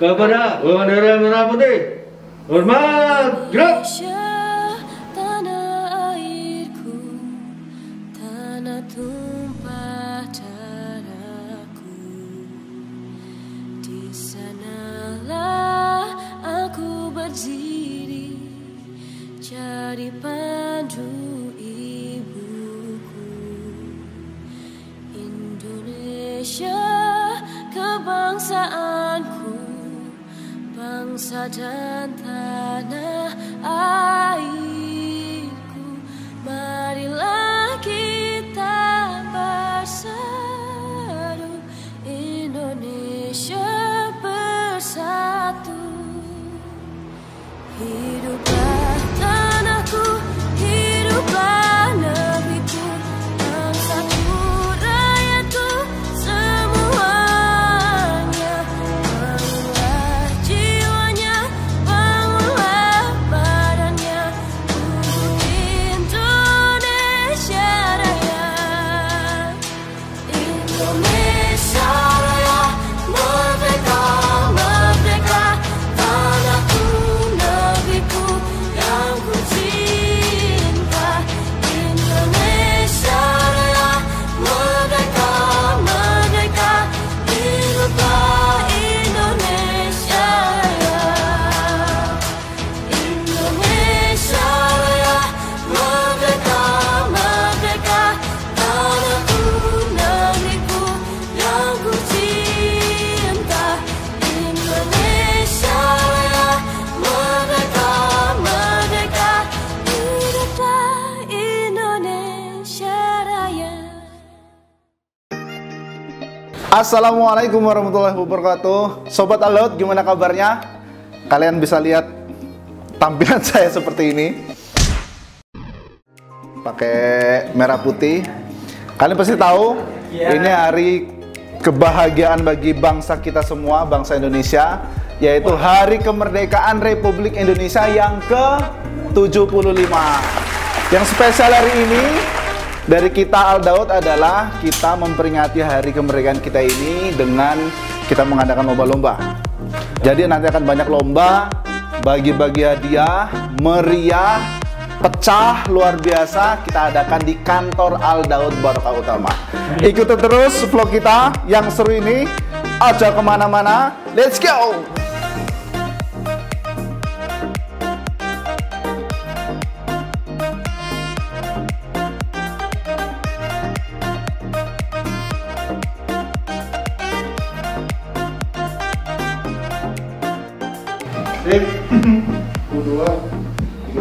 kepada bendera merah putih. Hormat, gerak. Tanah airku, tanah tumpah darahku, di sanalah aku berdiri jadi pandu. Kebangsaanku, bangsa dan tanah airku, marilah kita bersatu, Indonesia bersatu. Hiduplah tanahku, hiduplah. Assalamualaikum warahmatullahi wabarakatuh. Sobat Al Dawood, gimana kabarnya? Kalian bisa lihat tampilan saya seperti ini, pakai merah putih. Kalian pasti tahu, ini hari kebahagiaan bagi bangsa kita semua, bangsa Indonesia, yaitu Hari Kemerdekaan Republik Indonesia yang ke-75. Yang spesial hari ini dari kita Al Dawood adalah kita memperingati hari kemerdekaan kita ini dengan kita mengadakan lomba-lomba. Jadi nanti akan banyak lomba, bagi-bagi hadiah, meriah, pecah, luar biasa. Kita adakan di kantor Al Dawood Barokah Utama. Ikuti terus vlog kita yang seru ini. Aja kemana-mana, let's go! Sip, 2, 3, 4, 5, 6, 7, 8.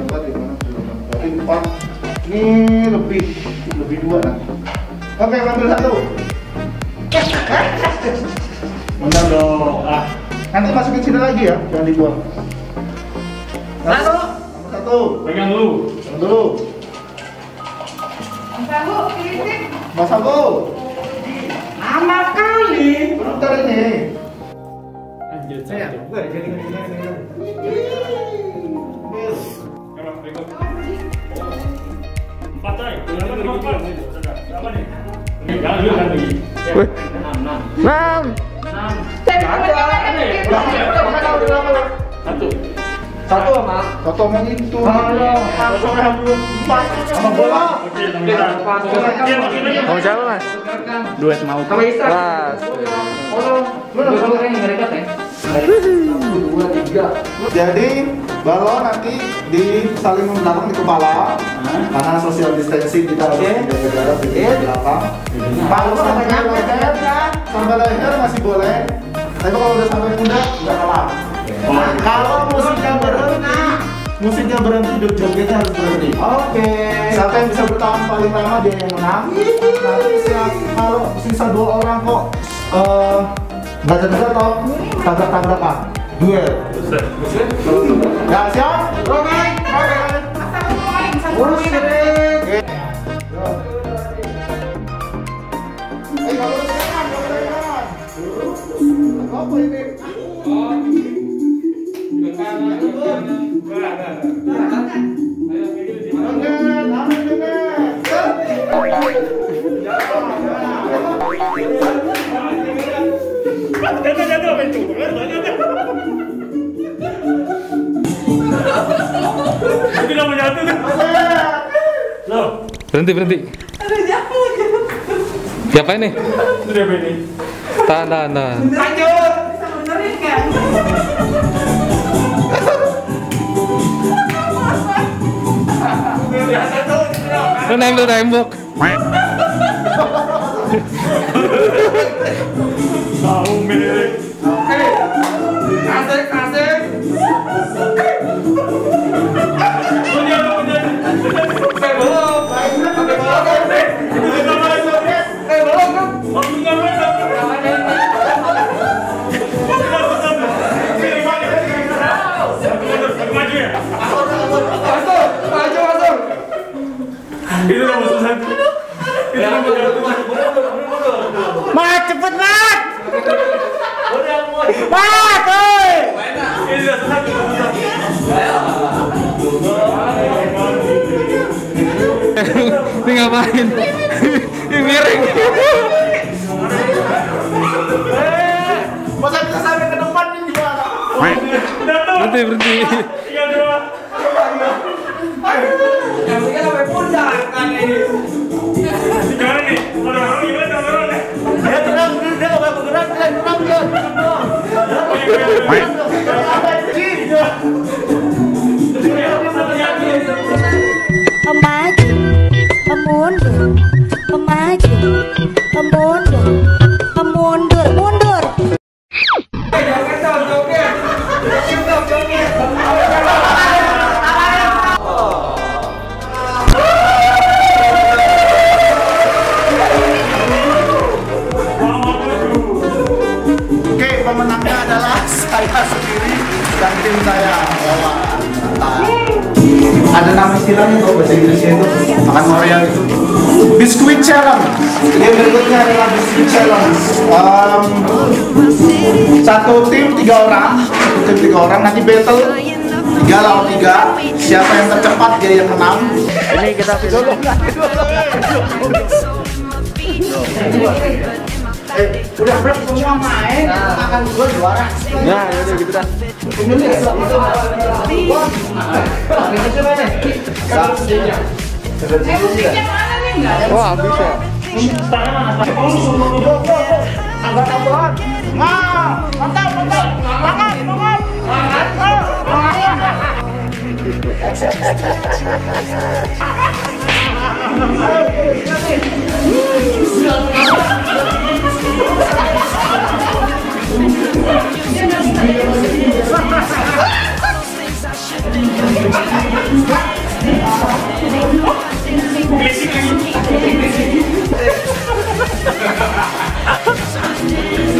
Berarti 4. Ini lebih 2 nanti. Oke, ambil 1. Bentar dong. Nanti masukin sini lagi ya, jangan dibuang. 1. Pegang dulu. Masa bu, kiritin. Masa bu. Lama kali. Bentar ini. Saya juga jadi Enam. Jadi balon nanti disaling menaruh di kepala karena social distancing kita harus jaga jarak di belakang. Kalau sampai leher masih boleh, tapi kalau udah sampai pundak nggak kalah. Kalau musiknya berhenti, jogetnya harus berhenti. Oke. Siapa yang bisa bertahan paling lama dia yang menang. Kalau sisa 2 orang kok baca-baca atau tabrak-tabrakan duel. Gak siap? Rokai. Jangan jatuh, jangan jatuh. Berhenti. Siapa ini? Tahan. Lanjut. Bisa benerin kan? Lu nembok. Saung milik. Kasih. Mat, cepet Mat. Mat, oi. Ini sudah selesai. Ini ngapain? Ini miring. Masa kita sampai ke depan ini gimana? Berhenti. Pemundur. Oke, pemenangnya adalah saya sendiri dan tim saya. Ada nama istilahnya kalau bahasa Inggrisnya itu makan Oreo itu biskuit challenge. Yang berikutnya adalah biskuit challenge. Satu tim tiga orang nanti battle 3 lawan 3. Siapa yang tercepat dia yang menang. Ini kita video. Udah bro semua main, akan gua juara. Nah, yaudah gitu dah. Wah, bisa. Ayo 1, 2, 3.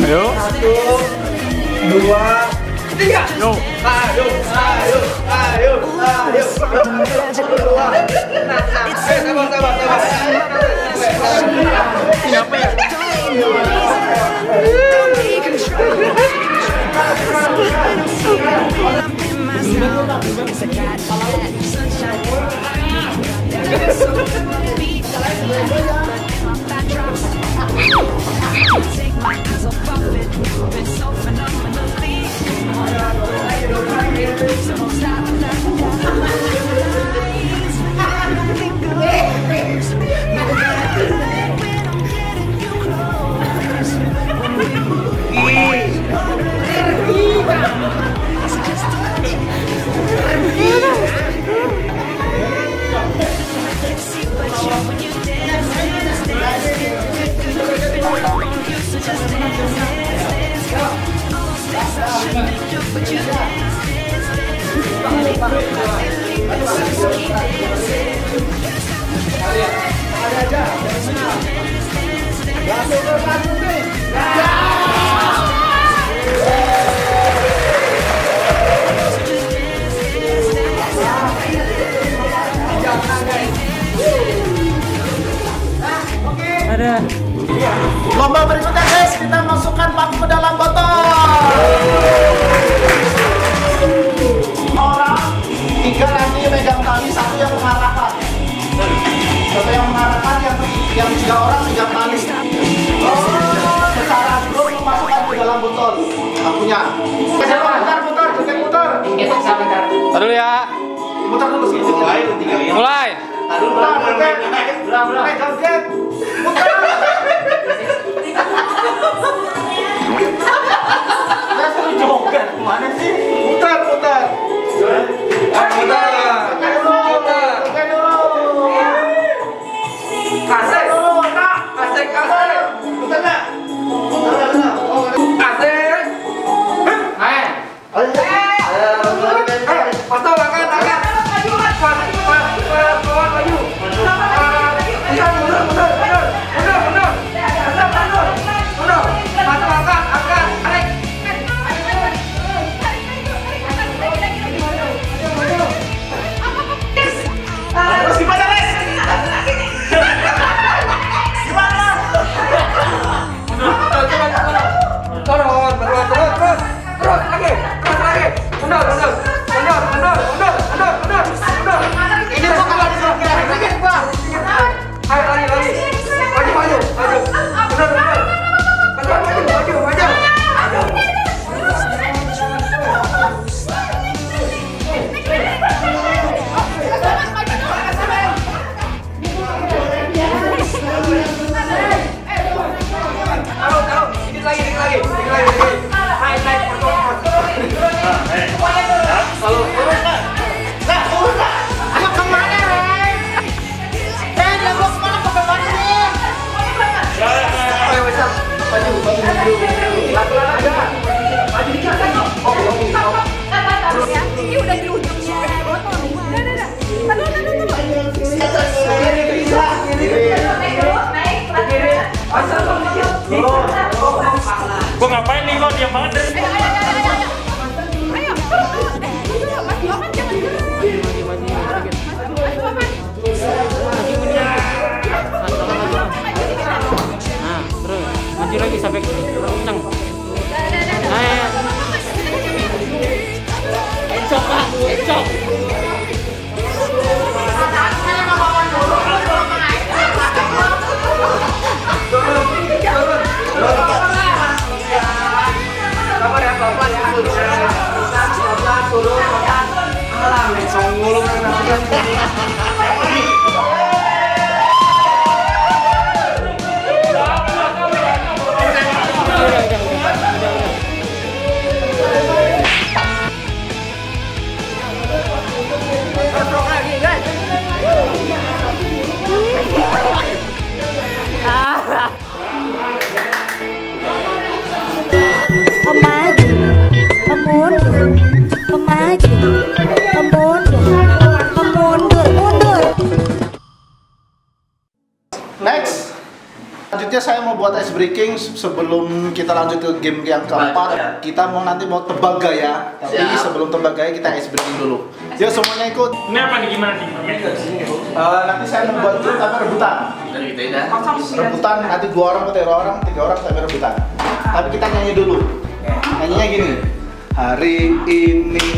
Ayo. Siapa ya? Ada lomba berikutnya guys, kita masukkan paku ke dalam botol. Yang 3 orang 3 kali. Secara grup memasukkan ke dalam botol. Akunya. Putar. Taruh ya. Putar dulu sih. Mulai. Saya mau buat ice breaking sebelum kita lanjut ke game yang keempat. Kita mau nanti mau tebak gaya, tapi sebelum tebak gaya kita ice breaking dulu. Yuk semuanya ikut. Ini apa nih, gimana nih? Nanti saya mau buat grup tapi rebutan. Rebutan nanti 2 orang, 4 orang, 3 orang sampai rebutan. Tapi kita nyanyi dulu. Nyanyinya gini. Hari ini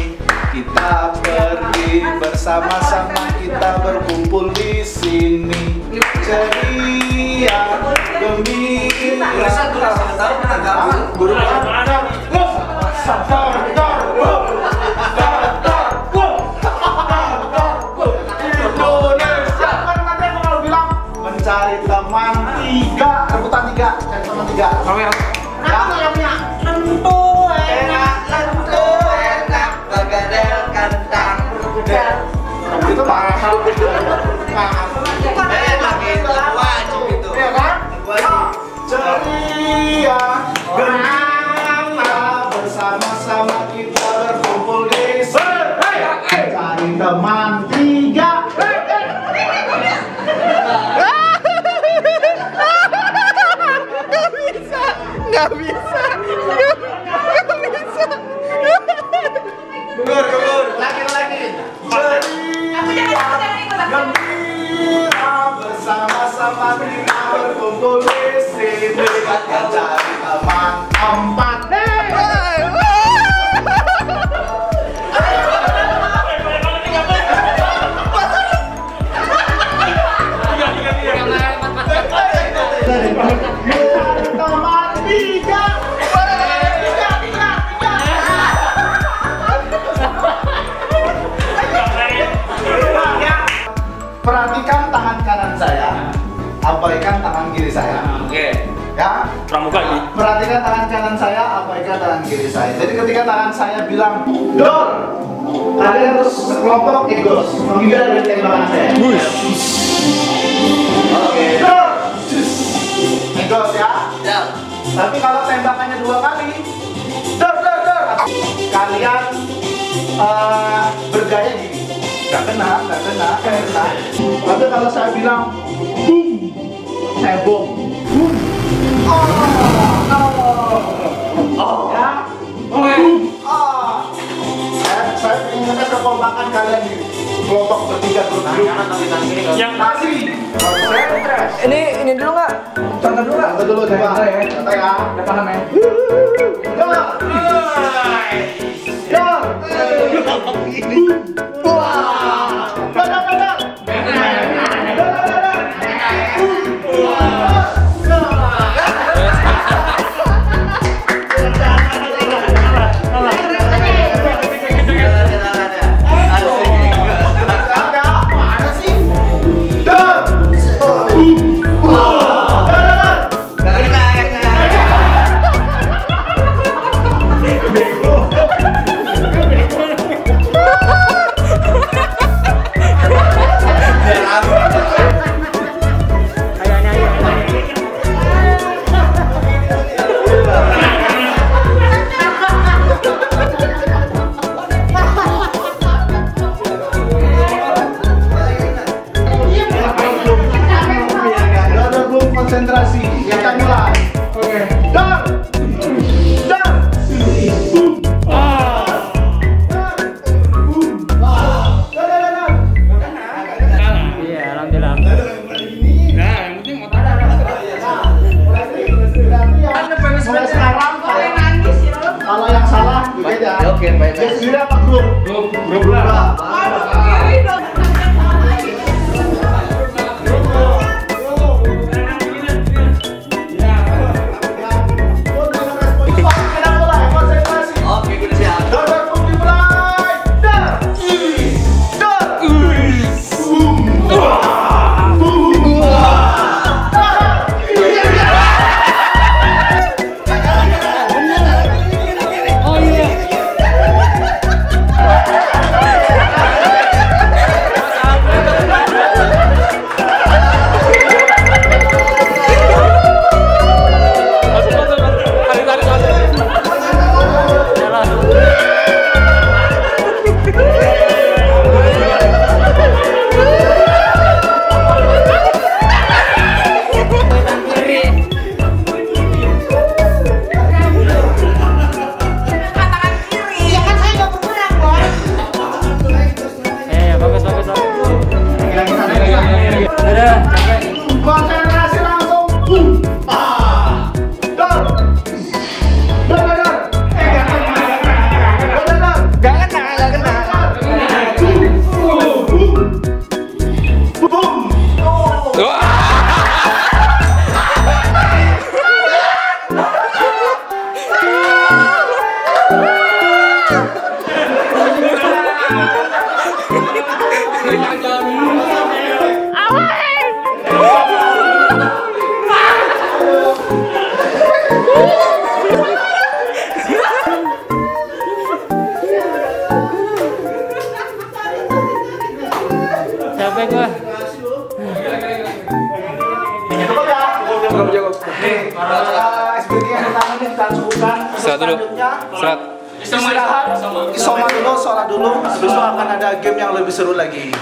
kita pergi bersama-sama, kita berkumpul di sini. Ceria, gembira, Indonesia. Nanti kalau bilang mencari teman 3, rebutan 3, cari teman 3. Itu mahal. Enak itu, wajib itu. Iya kan? Ceria, gembira, bersama-sama kita berkumpul di sini. Cari teman 3. Nggak bisa. Keluar. Lagi. Gembira, bersama-sama kita berkumpul di sini. Kita cari teman 4. Perhatikan pramuka ini. Perhatikan tangan kanan saya, abaikan tangan kiri saya. Jadi ketika tangan saya bilang dor, kalian harus sekelompok ikut menghindar dari tembakan saya. Oke, dor, ikut ya. Tapi kalau tembakannya dua kali, dor dor dor, kalian bergaya gini. Gak kena. Tapi kalau saya bilang boom, saya bom. Boom. Saya ingin kekompakan kalian di kelompok bertiga dulu. Yang pasti. Ini dulu nggak? Contoh dulu nggak? Dulu coba. Contoh ya. Depan namanya. Konsentrasi, ya kan mulai. Oke. Dar, dar, boom, ah, dar, boom, ah, dar. Kalah. Iya, alhamdulillah. Nah, yang penting mau tahan. Mulai sekarang, kalian nangis ya. Kalau yang salah, beda. Oke, baik. Jadi apa grup? Grup lah. Istirahat dulu, besok akan ada game yang lebih seru lagi.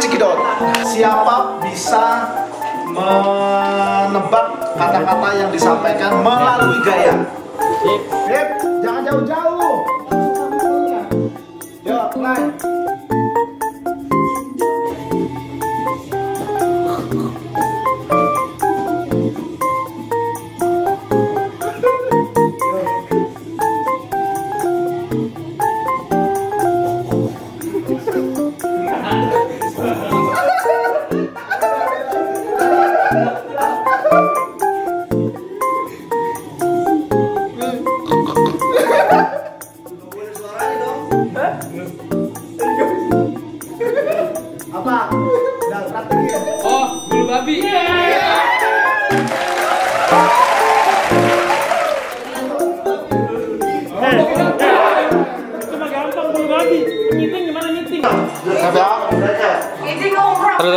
Cekidot. Siapa bisa menebak kata-kata yang disampaikan melalui gaya? Yep, jangan jauh-jauh. Yuk, naik.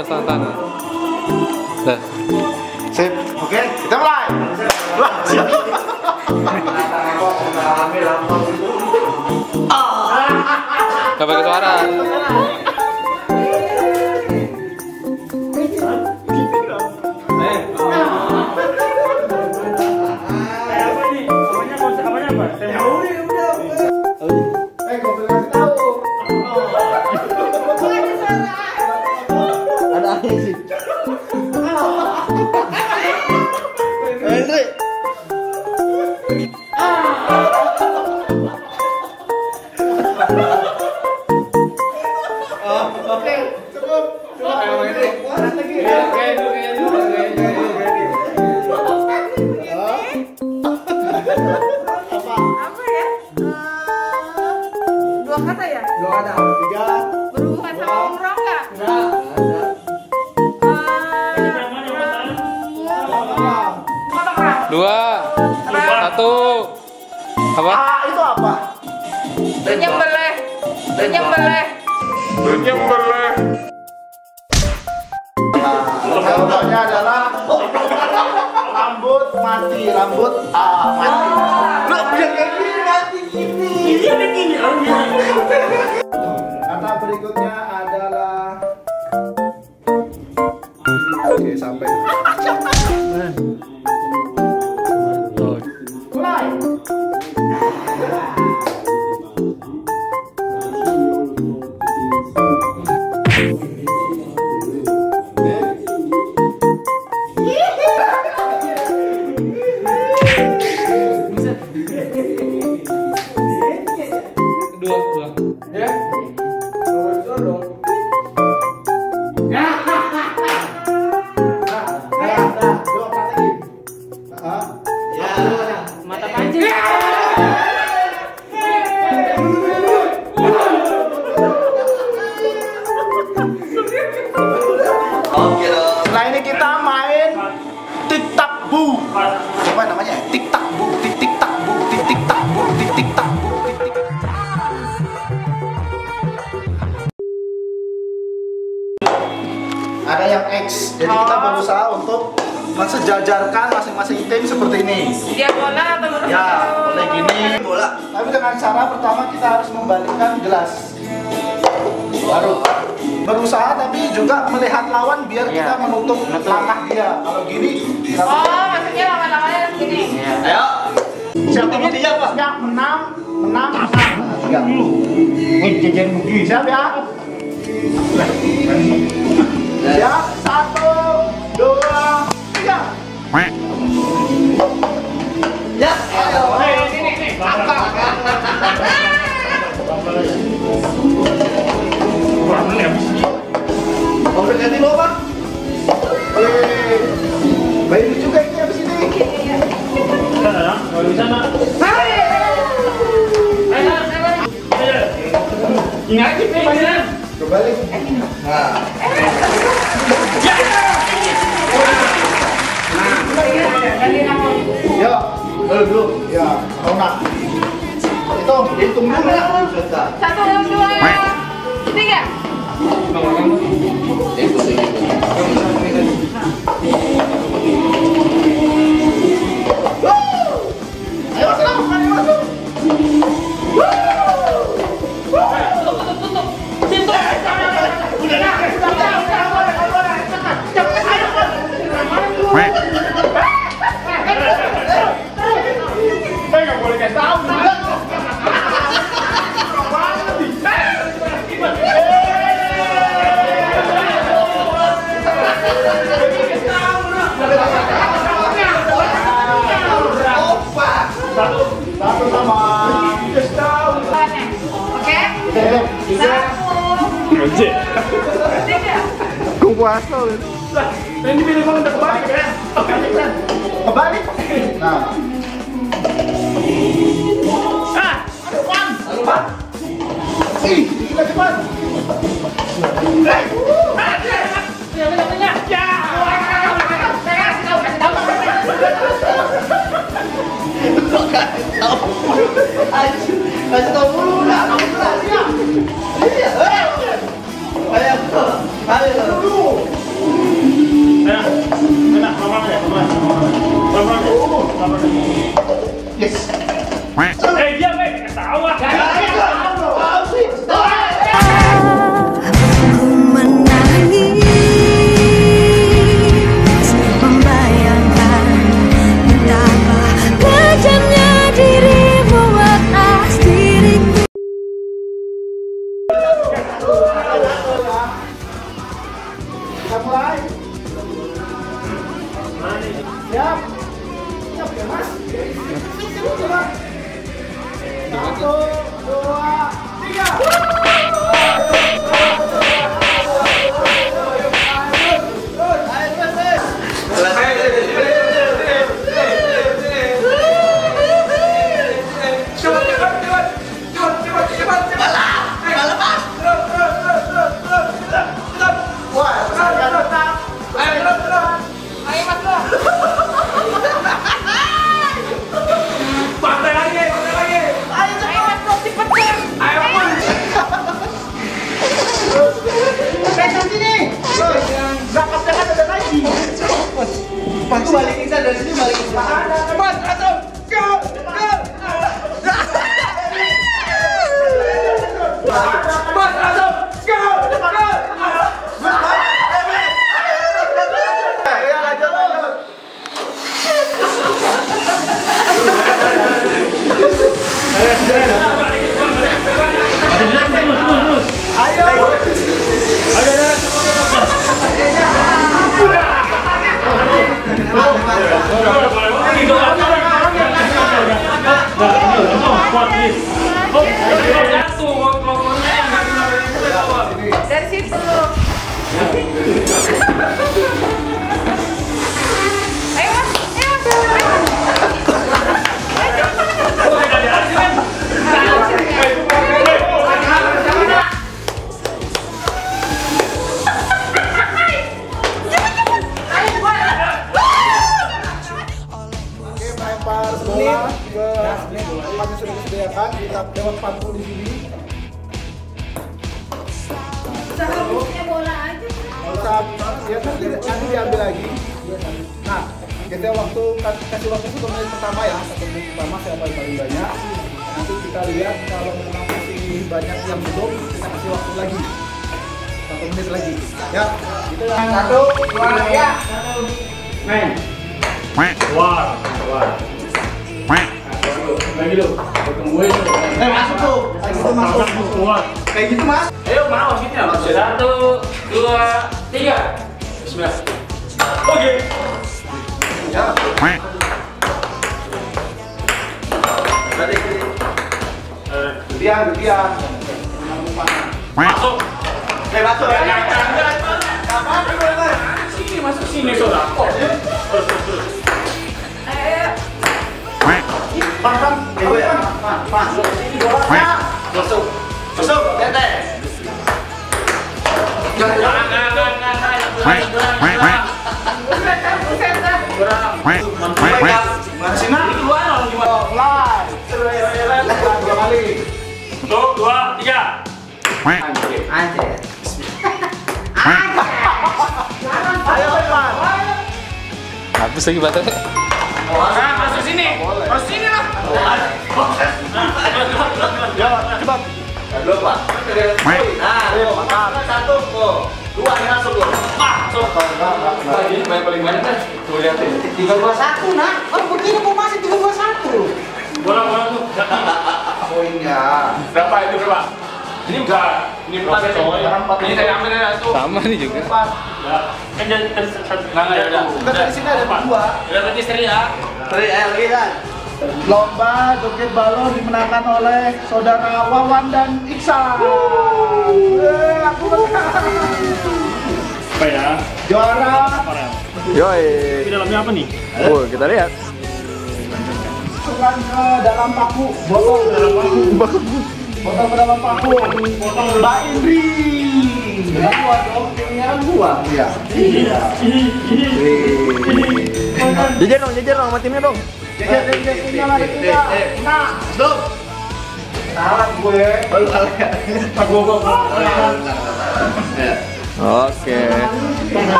terus tantangan. Dah. Sip. Oke, kita mulai. Gak pakai suara. Apa? Itu apa? Nyembelih. Nyembelih. Nyembelih. Contohnya adalah rambut mati, rambut mati. Lu bilang kayak gini mati gini. Iya begini. Kata berikutnya adalah oke, sampai. Ada yang X, jadi kita berusaha untuk mensejajarkan masing-masing tim seperti ini. Dia bola atau ya, boleh gini bola. Tapi dengan cara pertama kita harus membalikkan gelas. Baru berusaha tapi juga melihat lawan biar kita menutup langkah dia. Kalau gini. Maksudnya lawan-lawannya harus gini. Ayo. Siapanya dia Pak? Siap, menang. Tiga. Wih, jajan begini. Siap ya? Siap, 1, 2, 3. Ya, ayo. Sini. Boleh ganti lubang? Baik juga ini habis ini. Kalau bisa nak. Ini aja nih. Kembali. Ya, dulu. Ya, onak. Itu hitung dulu. 1, 2, 3. Ayo masuk. Asal itu. Nah, ini pilih kalau udah kebalik ya. Kebalik. Nah. Aduh, Pan. Ih, gila cepat. Kasih tahu dulu. Yes. Eh, dia ketawa.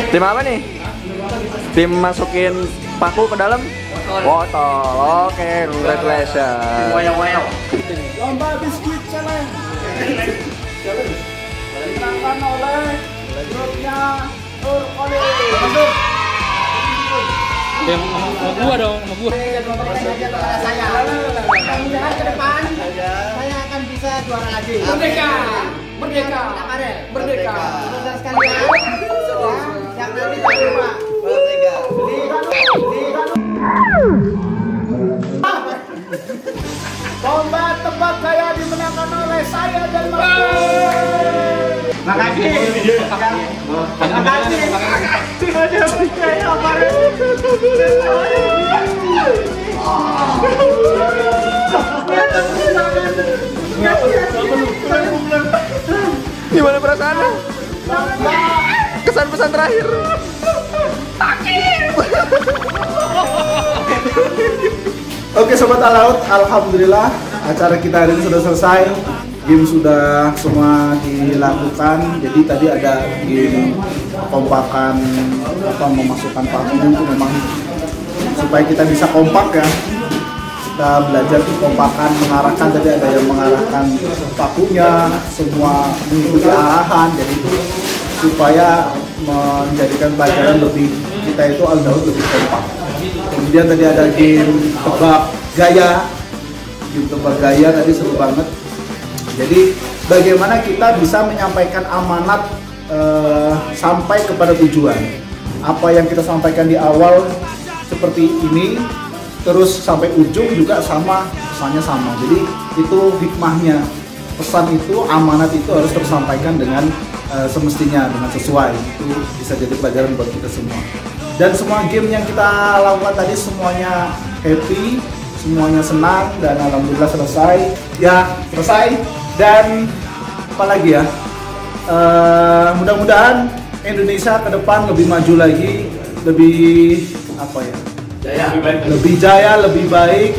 Tim apa nih? Tim masukin paku ke dalam botol. Oke, congratulations. Wow. Lomba biskuit challenge. Dimenangkan oleh grupnya Nur Khalil. Ya, mau gua dong, mau gua. Saya mudah-mudahan ke depan saya akan bisa juara lagi. Merdeka. Merdeka. Merdeka. Saudara sekalian, jangan lupa merdeka. Lomba tempat saya dimenangkan oleh saya dan makasih. Makasih. Gimana perasaannya? Kesan-pesan terakhir. Oke sobat Al Dawood, alhamdulillah acara kita hari ini sudah selesai. Game sudah semua dilakukan. Jadi tadi ada game kompakan apa memasukkan paku itu memang supaya kita bisa kompak ya. Kita belajar kompakan mengarahkan, tadi ada yang mengarahkan pakunya, semua mengikuti arahan. Jadi itu supaya menjadikan pelajaran lebih kita itu Al Dawood lebih kompak. Kemudian tadi ada game tebak gaya. Game tebak gaya tadi seru banget. Jadi bagaimana kita bisa menyampaikan amanat sampai kepada tujuan. Apa yang kita sampaikan di awal seperti ini, terus sampai ujung juga sama, pesannya sama. Jadi itu hikmahnya, pesan itu, amanat itu harus tersampaikan dengan semestinya, dengan sesuai. Itu bisa jadi pelajaran buat kita semua. Dan semua game yang kita lakukan tadi semuanya happy, semuanya senang, dan alhamdulillah selesai. Ya, selesai. Dan apa lagi ya, mudah-mudahan Indonesia ke depan lebih maju lagi, lebih apa ya, jaya. Lebih jaya, lebih baik.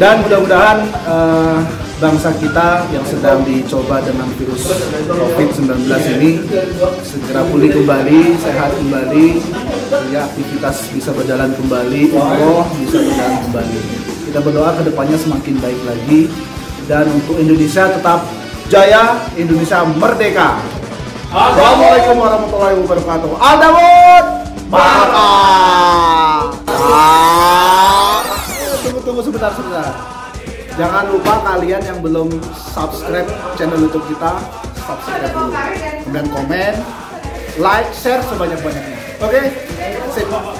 Dan mudah-mudahan bangsa kita yang sedang dicoba dengan virus COVID-19 ini segera pulih kembali, sehat kembali, ya, aktivitas bisa berjalan kembali, umroh bisa berjalan kembali. Kita berdoa ke depannya semakin baik lagi. Dan untuk Indonesia tetap jaya, Indonesia merdeka. Assalamualaikum warahmatullahi wabarakatuh. Al Dawood Barokah. Tunggu sebentar. Jangan lupa kalian yang belum subscribe channel YouTube kita, subscribe dulu. Kemudian komen, like, share sebanyak-banyaknya. Oke? Sip.